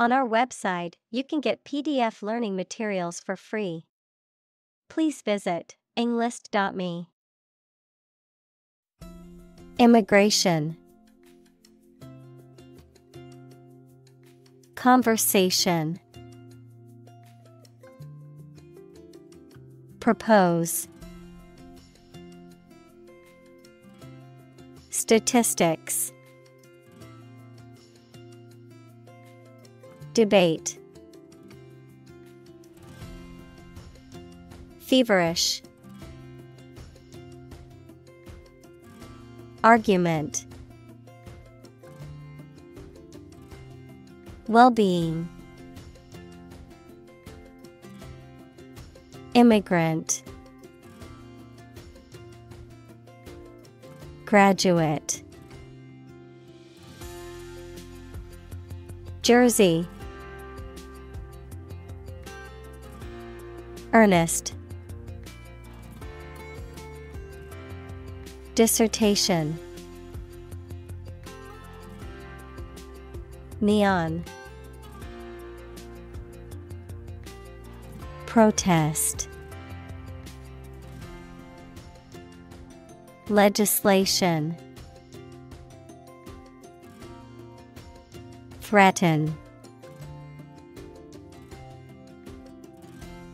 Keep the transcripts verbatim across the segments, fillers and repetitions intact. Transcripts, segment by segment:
On our website, you can get P D F learning materials for free. Please visit Englist dot me. Immigration. Conversation. Propose. Statistics. Debate. Feverish. Argument. Well-being. Immigrant. Graduate. Jersey. Earnest. Dissertation. Neon. Protest. Legislation. Threaten.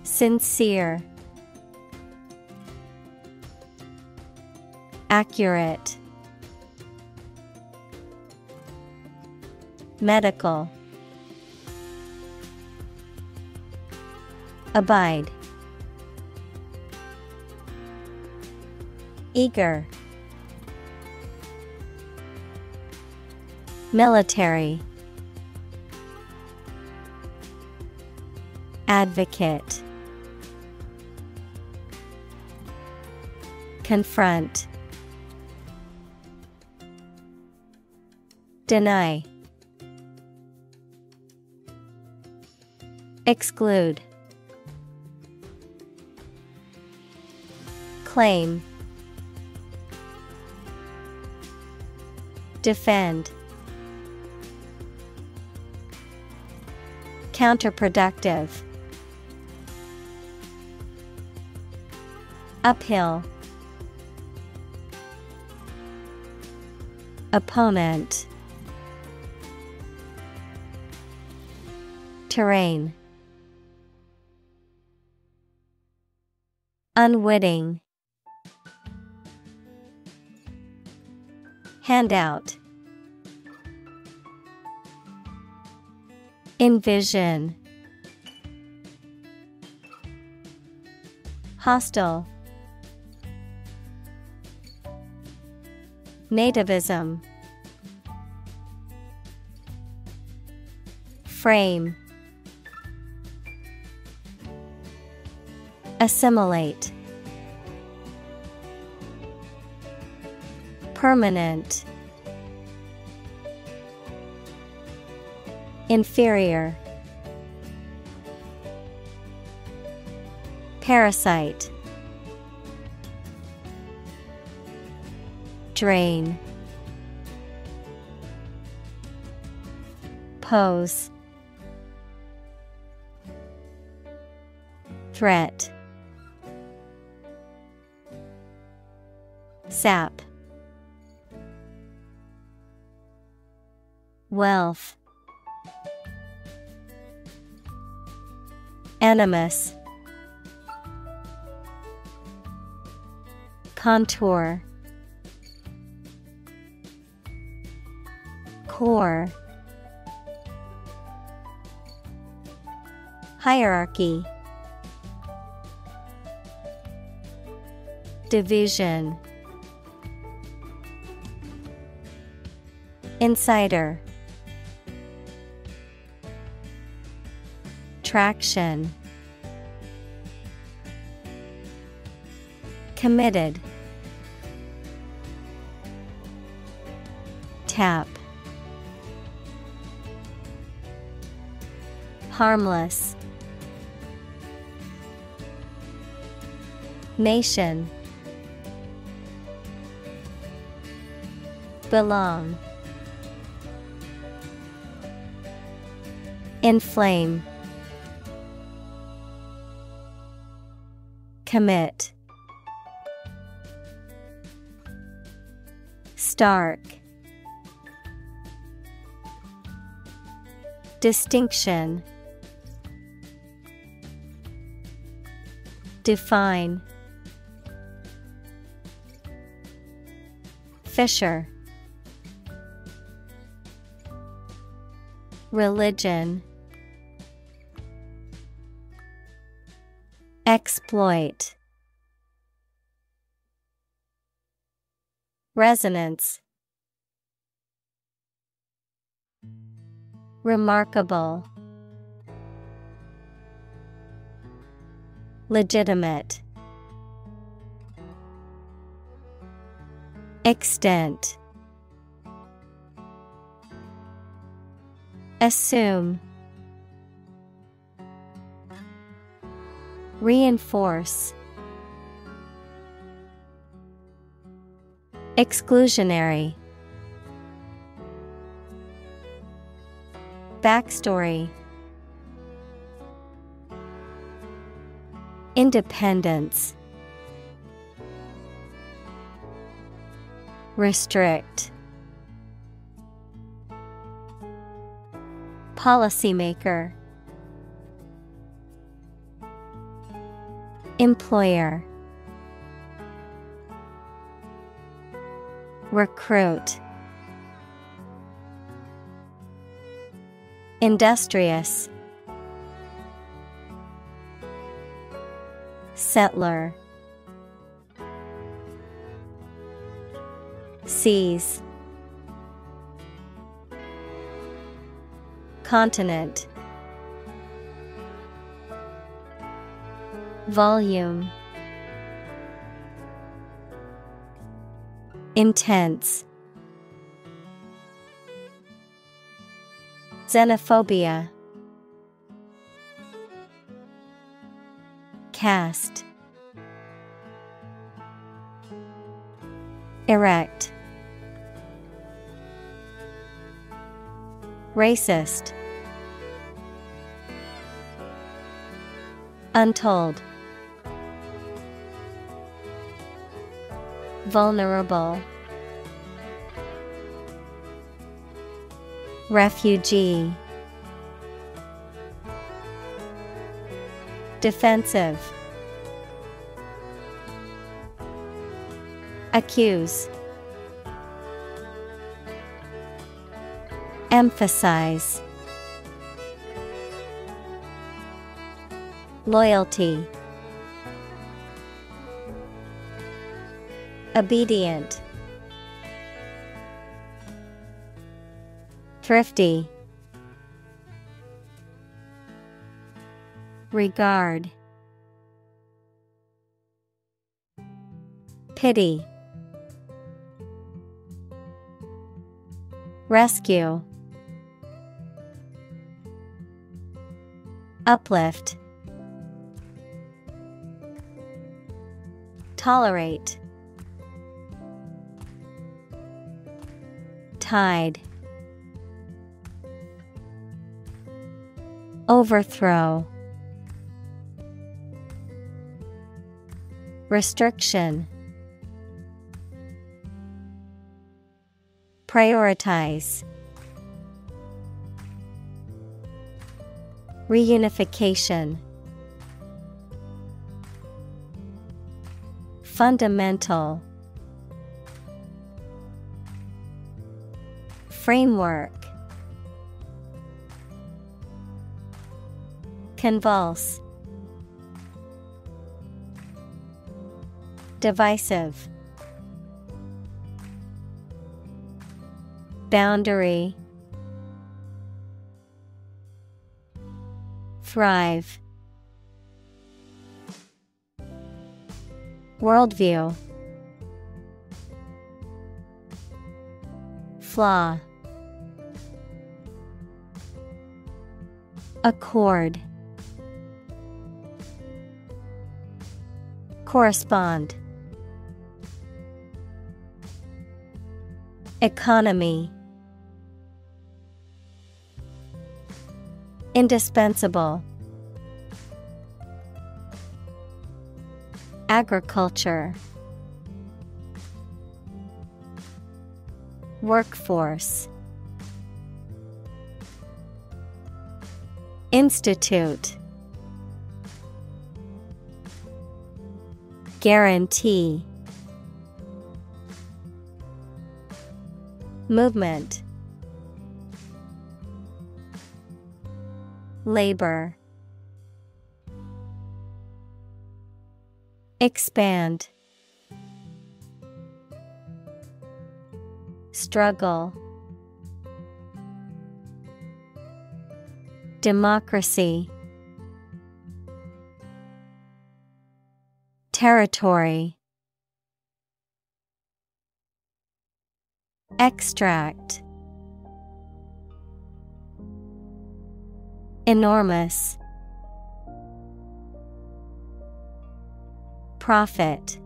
Sincere. Accurate. Medical. Abide. Eager. Military. Advocate. Confront. Deny. Exclude. Claim. Defend. Counterproductive. Uphill. Opponent. Terrain. Unwitting. Handout. Envision. Hostile. Nativism. Frame. Assimilate. Permanent. Inferior. Parasite. Drain. Pose. Threat. Sap. Wealth. Animus. Contour. Core. Hierarchy. Division. Insider. Traction. Committed. Tap. Harmless. Nation. Belong. Inflame. Commit. Stark. Distinction. Define. Fisher. Religion. Exploit. Resonance. Remarkable. Legitimate. Extent. Assume. Reinforce. Exclusionary. Backstory. Independence. Restrict. Policymaker. Employer. Recruit. Industrious. Settler. Seize. Continent. Volume. Intense. Xenophobia. Cast. Erect. Racist. Untold. Vulnerable. Refugee. Defensive. Accuse. Emphasize. Loyalty. Obedient. Thrifty. Regard. Pity. Rescue. Uplift. Tolerate. Tide. Overthrow. Restriction. Prioritize. Reunification. Fundamental. Framework. Convulse. Divisive. Boundary. Thrive. Worldview. Flaw. Accord. Correspond. Economy. Indispensable. Agriculture. Workforce. Institute. Guarantee. Movement. Labor. Expand. Struggle. Democracy. Territory. Extract. Enormous. Profit.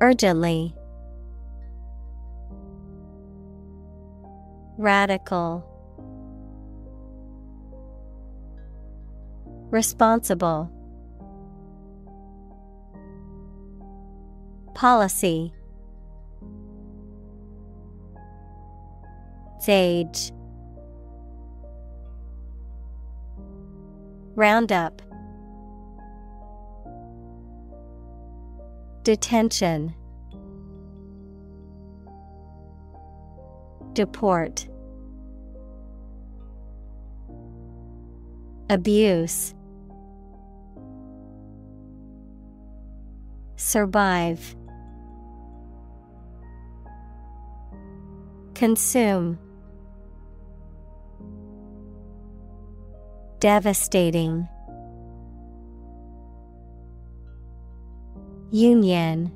Urgently. Radical. Responsible. Policy. Sage. Roundup. Detention. Deport. Abuse. Survive. Consume. Devastating. Union.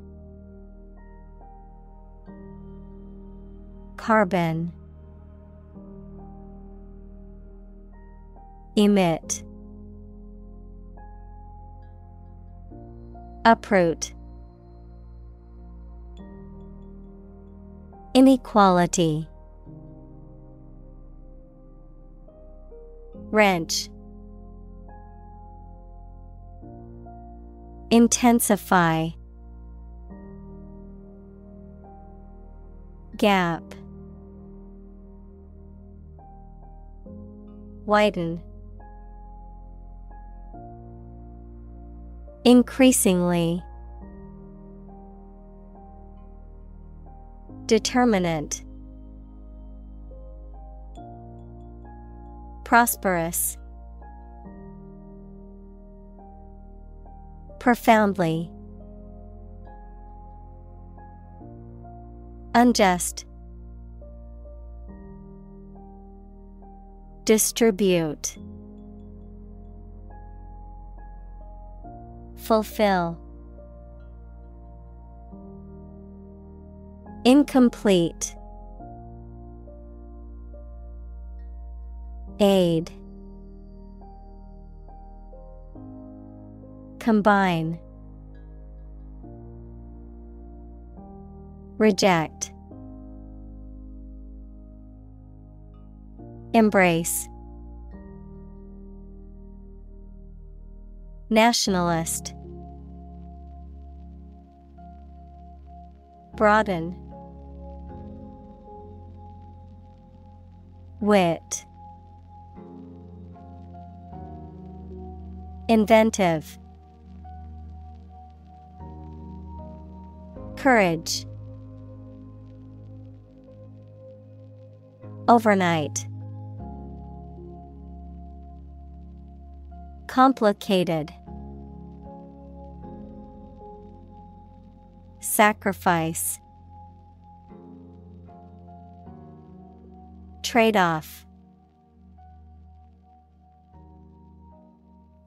Carbon. Emit. Uproot. Inequality. Wrench. Intensify. Gap. Widen. Increasingly. Determinant. Prosperous. Profoundly. Unjust. Distribute. Fulfill. Incomplete. Aid. Combine. Reject. Embrace. Nationalist. Broaden. Wit. Inventive. Courage. Overnight. Complicated. Sacrifice. Trade-off.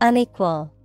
Unequal.